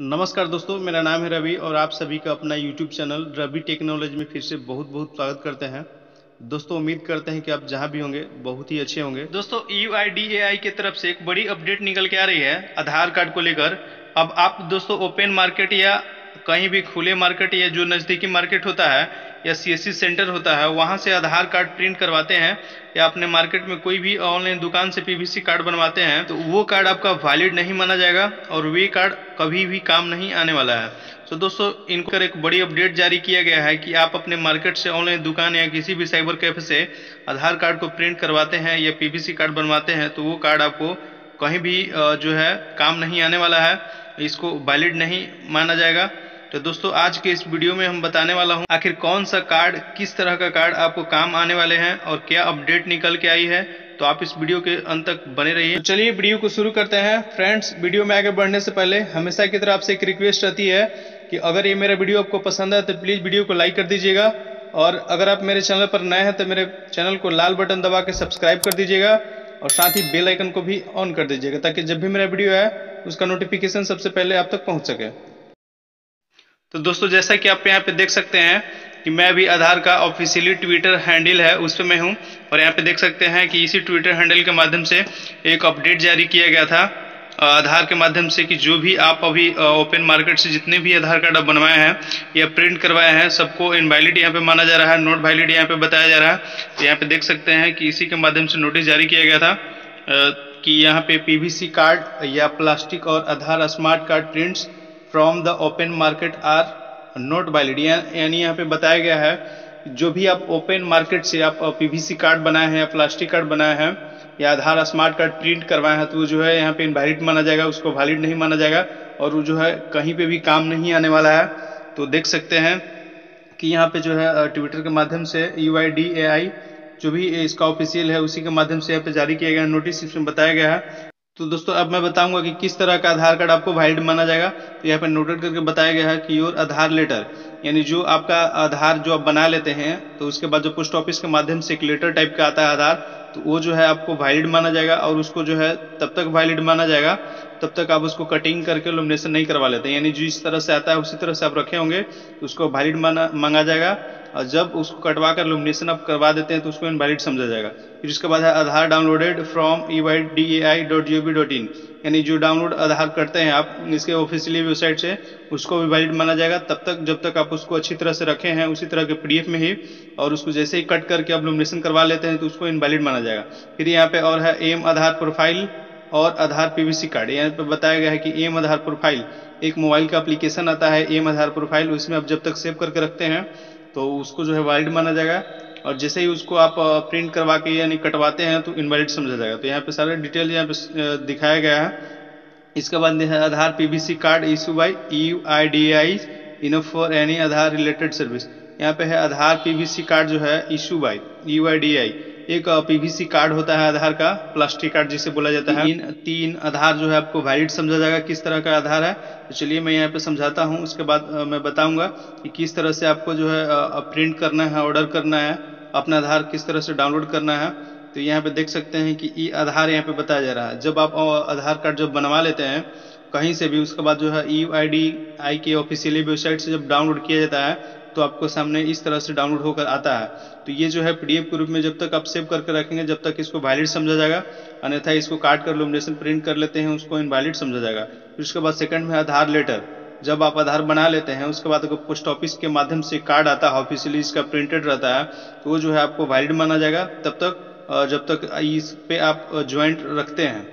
नमस्कार दोस्तों, मेरा नाम है रवि और आप सभी का अपना YouTube चैनल रवि टेक्नोलॉजी में फिर से बहुत बहुत स्वागत करते हैं। दोस्तों उम्मीद करते हैं कि आप जहां भी होंगे बहुत ही अच्छे होंगे। दोस्तों EYDAI की तरफ से एक बड़ी अपडेट निकल के आ रही है आधार कार्ड को लेकर। अब आप दोस्तों ओपन मार्केट या कहीं भी खुले मार्केट या जो नज़दीकी मार्केट होता है या CSC सेंटर होता है वहाँ से आधार कार्ड प्रिंट करवाते हैं या अपने मार्केट में कोई भी ऑनलाइन दुकान से PVC कार्ड बनवाते हैं तो वो कार्ड आपका वैलिड नहीं माना जाएगा और वे कार्ड कभी भी काम नहीं आने वाला है। तो दोस्तों इनको एक बड़ी अपडेट जारी किया गया है कि आप अपने मार्केट से ऑनलाइन दुकान या किसी भी साइबर कैफे से आधार कार्ड को प्रिंट करवाते हैं या PVC कार्ड बनवाते हैं तो वो कार्ड आपको कहीं भी जो है काम नहीं आने वाला है, इसको वैलिड नहीं माना जाएगा। तो दोस्तों आज के इस वीडियो में हम बताने वाला हूं आखिर कौन सा कार्ड, किस तरह का कार्ड आपको काम आने वाले हैं और क्या अपडेट निकल के आई है, तो आप इस वीडियो के अंत तक बने रहिए। तो चलिए वीडियो को शुरू करते हैं। फ्रेंड्स, वीडियो में आगे बढ़ने से पहले हमेशा की तरफ से एक रिक्वेस्ट रहती है कि अगर ये मेरा वीडियो आपको पसंद है तो प्लीज़ वीडियो को लाइक कर दीजिएगा और अगर आप मेरे चैनल पर नए हैं तो मेरे चैनल को लाल बटन दबा के सब्सक्राइब कर दीजिएगा और साथ ही बेल आइकन को भी ऑन कर दीजिएगा ताकि जब भी मेरा वीडियो आए उसका नोटिफिकेशन सबसे पहले आप तक पहुँच सके। तो दोस्तों जैसा कि आप यहाँ पे देख सकते हैं कि मैं अभी आधार का ऑफिशियली ट्विटर हैंडल है उस पर मैं हूँ और यहाँ पे देख सकते हैं कि इसी ट्विटर हैंडल के माध्यम से एक अपडेट जारी किया गया था आधार के माध्यम से कि जो भी आप अभी ओपन मार्केट से जितने भी आधार कार्ड आप बनवाए हैं या प्रिंट करवाए हैं सबको इनवैलिड यहाँ पे माना जा रहा है, नॉट वैलिड यहाँ पे बताया जा रहा है। तो यहाँ पे देख सकते हैं कि इसी के माध्यम से नोटिस जारी किया गया था कि यहाँ पे PVC कार्ड या प्लास्टिक और Aadhaar smart card prints from the open market are not valid, यानी यहाँ पे बताया गया है जो भी आप ओपन मार्केट से आप PVC कार्ड बनाए हैं या प्लास्टिक कार्ड बनाए हैं या आधार स्मार्ट कार्ड प्रिंट करवाए हैं तो वो जो है यहाँ पे इनवैलिड माना जाएगा, उसको वैलिड नहीं माना जाएगा और वो जो है कहीं पे भी काम नहीं आने वाला है। तो देख सकते हैं कि यहाँ पे जो है ट्विटर के माध्यम से EYDAI जो भी इसका ऑफिशियल है उसी के माध्यम से यहाँ पे जारी किया गया नोटिस, इसमें बताया गया है। तो दोस्तों अब मैं बताऊंगा कि किस तरह का आधार कार्ड आपको वैलिड माना जाएगा। तो यहाँ पर नोटेड करके बताया गया है कि योर आधार लेटर, यानी जो आपका आधार जो आप बना लेते हैं तो उसके बाद जो पोस्ट ऑफिस के माध्यम से एक लेटर टाइप का आता है आधार, तो वो जो है आपको वैलिड माना जाएगा और उसको जो है तब तक वैलिड माना जाएगा तब तक आप उसको कटिंग करके लैमिनेशन नहीं करवा लेते, यानी जिस तरह से आता है उसी तरह से आप रखे होंगे तो उसको वैलिड मांगा जाएगा और जब उसको कटवा कर लैमिनेशन आप करवा देते हैं तो उसको इनवैलिड समझा जाएगा। फिर उसके बाद है आधार डाउनलोडेड फ्रॉम EYDAI.gov.in, यानी जो डाउनलोड आधार करते हैं आप इसके ऑफिशियली वेबसाइट से उसको भी वैलिड माना जाएगा तब तक जब तक आप उसको अच्छी तरह से रखे हैं उसी तरह के PDF में ही, और उसको जैसे ही कट करके आप लैमिनेशन करवा लेते हैं तो उसको इनवैलिड माना जाएगा। फिर यहाँ पे और है एम आधार प्रोफाइल और आधार PVC कार्ड। यहाँ पे बताया गया है कि एम आधार प्रोफाइल एक मोबाइल का एप्लीकेशन आता है एम आधार प्रोफाइल, उसमें आप जब तक सेव करके रखते हैं तो उसको जो है वैलिड माना जाएगा और जैसे ही उसको आप प्रिंट करवा के यानी कटवाते हैं तो इनवैलिड समझा जाएगा। तो यहाँ पे सारे डिटेल यहाँ पे दिखाया गया है। इसके बाद Aadhaar PVC card issue by EYDAI enough for any Aadhaar related service. यहाँ पे है आधार PVC कार्ड जो है इशू बाय EYDAI, एक PVC कार्ड होता है आधार का, प्लास्टिक कार्ड जिसे बोला जाता है। इन तीन आधार जो है आपको वैलिड समझा जाएगा किस तरह का आधार है। तो चलिए मैं यहाँ पे समझाता हूँ, उसके बाद मैं बताऊँगा कि किस तरह से आपको जो है प्रिंट करना है, ऑर्डर करना है, अपना आधार किस तरह से डाउनलोड करना है। तो यहाँ पे देख सकते हैं कि ई आधार यहाँ पे बताया जा रहा है। जब आप आधार कार्ड जब बनवा लेते हैं कहीं से भी उसके बाद जो है EYDAI के ऑफिशियली वेबसाइट से जब डाउनलोड किया जाता है तो आपको सामने इस तरह से डाउनलोड होकर आता है। तो ये जो है PDF के रूप में जब तक आप सेव करके रखेंगे जब तक इसको वैलिड समझा जाएगा, अन्यथा इसको काट कर लैमिनेशन प्रिंट कर लेते हैं उसको इनवैलिड समझा जाएगा। फिर उसके बाद सेकंड में आधार लेटर, जब आप आधार बना लेते हैं उसके बाद अगर पोस्ट ऑफिस के माध्यम से कार्ड आता है ऑफिशियली इसका प्रिंटेड रहता है तो वो जो है आपको वैलिड माना जाएगा तब तक जब तक इस पर आप ज्वाइंट रखते हैं,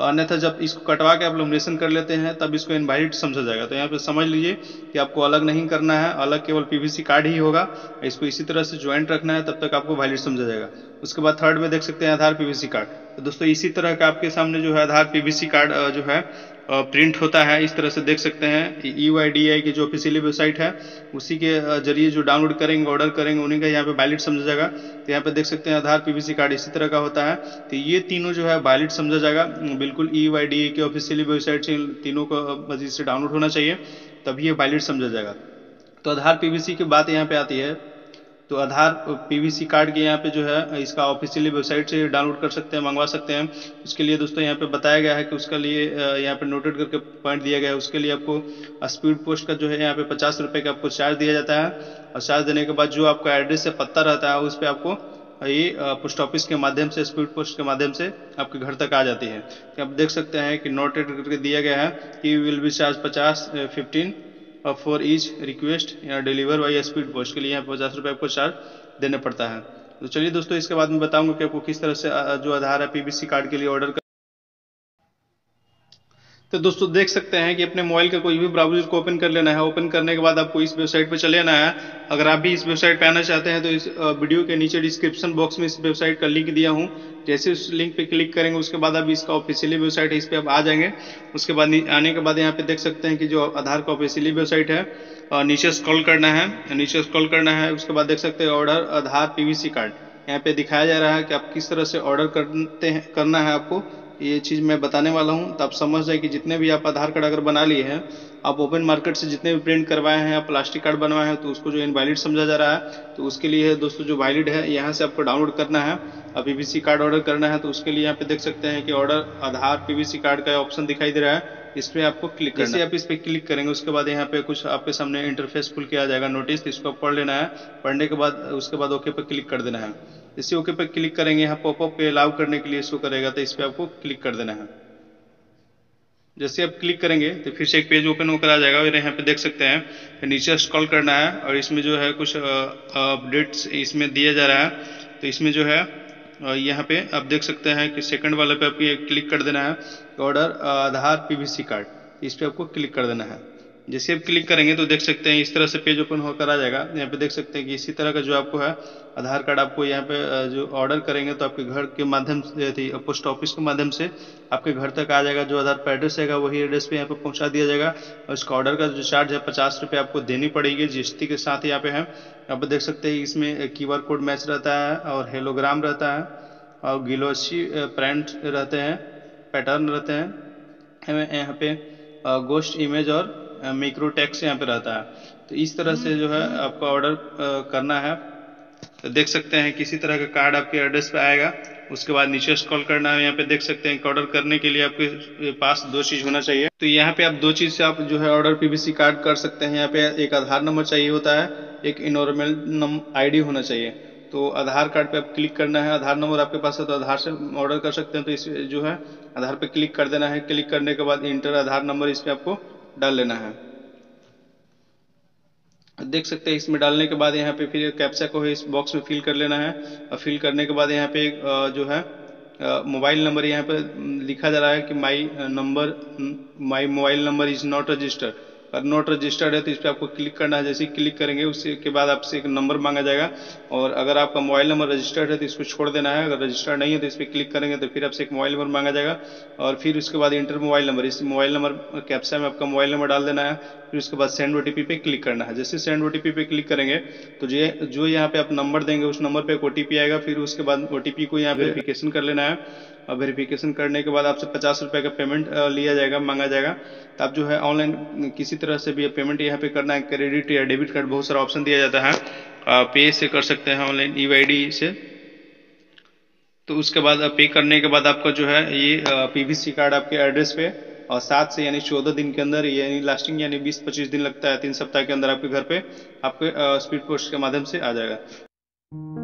अन्यथा जब इसको कटवा के आप लैमिनेशन कर लेते हैं तब इसको इनवैलिड समझा जाएगा। तो यहाँ पे समझ लीजिए कि आपको अलग नहीं करना है, अलग केवल PVC कार्ड ही होगा, इसको इसी तरह से ज्वाइंट रखना है तब तक आपको वैलिड समझा जाएगा। उसके बाद थर्ड में देख सकते हैं आधार PVC कार्ड। तो दोस्तों इसी तरह का आपके सामने जो है आधार PVC कार्ड जो है प्रिंट होता है, इस तरह से देख सकते हैं EYDAI की जो ऑफिशियली वेबसाइट है उसी के जरिए जो डाउनलोड करेंगे, ऑर्डर करेंगे, उन्हीं का यहाँ पे वैलिड समझा जाएगा। तो यहाँ पे देख सकते हैं आधार PVC कार्ड इसी तरह का होता है। तो ये तीनों जो है वैलिड समझा जाएगा, बिल्कुल EYDAI की ऑफिशियली वेबसाइट से तीनों को मजीद से डाउनलोड होना चाहिए तब ये वैलिड समझा जाएगा। तो आधार PVC की बात यहाँ पे आती है तो आधार पीवीसी कार्ड के यहाँ पे जो है इसका ऑफिशियली वेबसाइट से डाउनलोड कर सकते हैं, मंगवा सकते हैं। उसके लिए दोस्तों यहाँ पे बताया गया है कि उसके लिए यहाँ पे नोटेड करके पॉइंट दिया गया है। उसके लिए आपको स्पीड पोस्ट का जो है यहाँ पे 50 रुपये का आपको चार्ज दिया जाता है, और चार्ज देने के बाद जो आपका एड्रेस या पत्ता रहता है उस पर आपको ये पोस्ट ऑफिस के माध्यम से, स्पीड पोस्ट के माध्यम से आपके घर तक आ जाती है। तो आप देख सकते हैं कि नोटेड करके दिया गया है कि विल बी चार्ज 50, 15 और फॉर ईच रिक्वेस्ट या डिलीवर बाई स्पीड पोस्ट, के लिए यहाँ 50 रुपये आपको चार्ज देने पड़ता है। तो चलिए दोस्तों इसके बाद मैं बताऊंगा कि आपको किस तरह से जो आधार है पीवीसी कार्ड के लिए ऑर्डर। तो दोस्तों देख सकते हैं कि अपने मोबाइल का कोई भी ब्राउजर को ओपन कर लेना है। ओपन करने के बाद आपको इस वेबसाइट पर चले आना है। अगर आप भी इस वेबसाइट पर आना चाहते हैं तो इस वीडियो के नीचे डिस्क्रिप्शन बॉक्स में इस वेबसाइट का लिंक दिया हूं। जैसे उस लिंक पे क्लिक करेंगे उसके बाद अब इसका ऑफिशियली वेबसाइट है, इस पर आप आ जाएंगे। उसके बाद आने के बाद यहाँ पे देख सकते हैं कि जो आधार का ऑफिशियली वेबसाइट है, और नीचे स्क्रॉल करना है, नीचे स्क्रॉल करना है। उसके बाद देख सकते हैं ऑर्डर आधार पीवीसी कार्ड, यहाँ पे दिखाया जा रहा है कि आप किस तरह से ऑर्डर करना है। आपको ये चीज़ मैं बताने वाला हूँ, तो आप समझ जाए कि जितने भी आप आधार कार्ड अगर बना लिए हैं, आप ओपन मार्केट से जितने भी प्रिंट करवाए हैं, आप प्लास्टिक कार्ड बनवाए हैं, तो उसको जो इनवैलिड समझा जा रहा है। तो उसके लिए दोस्तों जो वैलिड है यहाँ से आपको डाउनलोड करना है, आप पीवीसी कार्ड ऑर्डर करना है। तो उसके लिए यहाँ पे देख सकते हैं कि ऑर्डर आधार पीवीसी कार्ड का ऑप्शन दिखाई दे रहा है, इस पर आपको क्लिक करना है। जैसे आप इस पर क्लिक करेंगे उसके बाद यहाँ पे कुछ आपके सामने इंटरफेस खुल के आ जाएगा नोटिस, इसको पढ़ लेना है। पढ़ने के बाद उसके बाद ओके पर क्लिक कर देना है। इसी ओके पर क्लिक करेंगे, यहाँ पॉपअप पे अलाउ करने के लिए शो करेगा, तो इस पर आपको क्लिक कर देना है। जैसे आप क्लिक करेंगे तो फिर से एक पेज ओपन होकर आ जाएगा, और यहाँ पे देख सकते हैं नीचे स्क्रॉल करना है, और इसमें जो है कुछ अपडेट्स इसमें दिया जा रहा है। तो इसमें जो है यहाँ पे आप देख सकते हैं कि सेकंड वाले पे आपको ये क्लिक कर देना है, ऑर्डर आधार पीवीसी कार्ड, इस पर आपको क्लिक कर देना है। जैसे आप क्लिक करेंगे तो देख सकते हैं इस तरह से पेज ओपन होकर आ जाएगा। यहाँ पे देख सकते हैं कि इसी तरह का जो आपको है आधार कार्ड आपको यहाँ पे जो ऑर्डर करेंगे तो आपके घर के माध्यम से, पोस्ट ऑफिस के माध्यम से आपके घर तक आ जाएगा। जो आधार पर एड्रेस रहेगा वही एड्रेस पे यहाँ पे पहुँचा दिया जाएगा, और इसका ऑर्डर का जो चार्ज है 50 रुपये आपको देनी पड़ेगी GST के साथ। यहाँ पे है, यहाँ पे देख सकते हैं इसमें QR कोड मैच रहता है, और हेलोग्राम रहता है, और ग्लोसी प्रिंट रहते हैं, पैटर्न रहते हैं, यहाँ पे गोस्ट इमेज और माइक्रो टैक्स यहाँ पे रहता है। तो इस तरह से जो है आपका ऑर्डर करना है। तो देख सकते हैं किसी तरह का कार्ड आपके एड्रेस पे आएगा। उसके बाद नीचे स्क्रॉल करना है, यहाँ पे देख सकते हैं कि ऑर्डर करने के लिए आपके पास 2 चीज़ होना चाहिए। तो यहाँ पे आप 2 चीज़ से आप जो है ऑर्डर पीवीसी कार्ड कर सकते हैं। यहाँ पे एक आधार नंबर चाहिए होता है, एक इनॉर्मल ID होना चाहिए। तो आधार कार्ड पे आप क्लिक करना है, आधार नंबर आपके पास है तो आधार से ऑर्डर कर सकते हैं। तो इस जो है आधार पे क्लिक कर देना है। क्लिक करने के बाद इंटर आधार नंबर इस पर आपको डाल लेना है। देख सकते हैं इसमें डालने के बाद यहाँ पे फिर कैप्चा को है इस बॉक्स में फिल कर लेना है, और फिल करने के बाद यहाँ पे जो है मोबाइल नंबर यहाँ पे लिखा जा रहा है कि my mobile number is not registered, और नॉट रजिस्टर्ड है तो इस पर आपको क्लिक करना है। जैसे ही क्लिक करेंगे उसके बाद आपसे एक नंबर मांगा जाएगा, और अगर आपका मोबाइल नंबर रजिस्टर्ड है तो इसको छोड़ देना है, अगर रजिस्टर्ड नहीं है तो इस पर क्लिक करेंगे तो फिर आपसे एक मोबाइल नंबर मांगा जाएगा, और फिर उसके बाद इंटर मोबाइल नंबर, इस मोबाइल नंबर कैप्चा में आपका मोबाइल नंबर डाल देना है। फिर उसके बाद सेंड OTP पे क्लिक करना है। जैसे सेंड OTP पे क्लिक करेंगे तो जो यहाँ पे आप नंबर देंगे उस नंबर पे एक OTP आएगा, फिर उसके बाद OTP को यहाँ वेरिफिकेशन कर लेना है, और वेरिफिकेशन करने के बाद आपसे 50 रुपये का पेमेंट लिया जाएगा, मांगा जाएगा। तो आप जो है ऑनलाइन किसी तरह से भी पेमेंट यहाँ पे करना है, क्रेडिट या डेबिट कार्ड, बहुत सारा ऑप्शन दिया जाता है, पे से कर सकते हैं ऑनलाइन EYD से। तो उसके बाद पे करने के बाद आपका जो है ये पीवीसी कार्ड आपके एड्रेस पे, और 7 से 14 दिन के अंदर, यानी लास्टिंग 20-25 दिन लगता है, 3 सप्ताह के अंदर आपके घर पे आपके स्पीड पोस्ट के माध्यम से आ जाएगा।